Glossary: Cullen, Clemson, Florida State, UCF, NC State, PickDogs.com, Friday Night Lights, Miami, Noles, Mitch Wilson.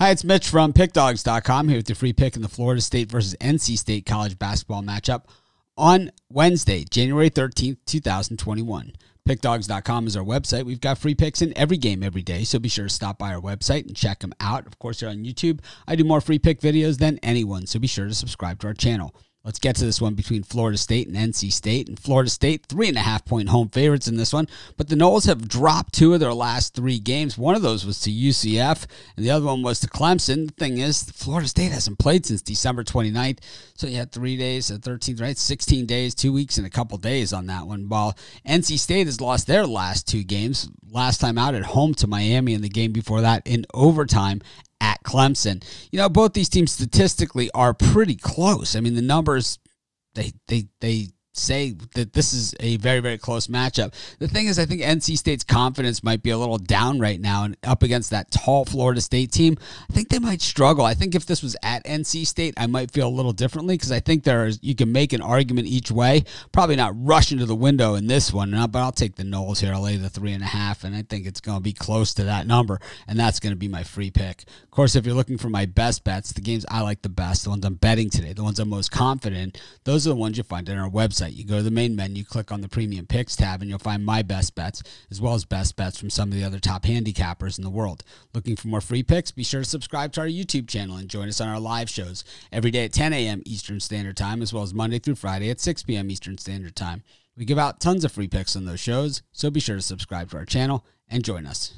Hi, it's Mitch from PickDogs.com here with your free pick in the Florida State versus NC State college basketball matchup on Wednesday, January 13th, 2021. PickDogs.com is our website. We've got free picks in every game every day, so be sure to stop by our website and check them out. Of course, you're on YouTube. I do more free pick videos than anyone, so be sure to subscribe to our channel. Let's get to this one between Florida State and NC State. And Florida State, 3.5-point home favorites in this one. But the Noles have dropped two of their last three games. One of those was to UCF, and the other one was to Clemson. The thing is, Florida State hasn't played since December 29th. So you had 3 days, the 13th, right? 16 days, 2 weeks, and a couple days on that one. While NC State has lost their last two games, last time out at home to Miami and the game before that in overtime at Clemson. You know, both these teams statistically are pretty close. I mean, the numbers, they say that this is a very, very close matchup. The thing is, I think NC State's confidence might be a little down right now, and up against that tall Florida State team, I think they might struggle. I think if this was at NC State, I might feel a little differently, because I think you can make an argument each way. Probably not rushing to the window in this one, but I'll take the Noles here. I'll lay the 3.5, and I think it's going to be close to that number, and that's going to be my free pick. Of course, if you're looking for my best bets, the games I like the best, the ones I'm betting today, the ones I'm most confident in, those are the ones you find on our website. You go to the main menu, click on the Premium Picks tab, and you'll find my best bets, as well as best bets from some of the other top handicappers in the world. Looking for more free picks? Be sure to subscribe to our YouTube channel and join us on our live shows every day at 10 a.m. Eastern Standard Time, as well as Monday through Friday at 6 p.m. Eastern Standard Time. We give out tons of free picks on those shows, so be sure to subscribe to our channel and join us.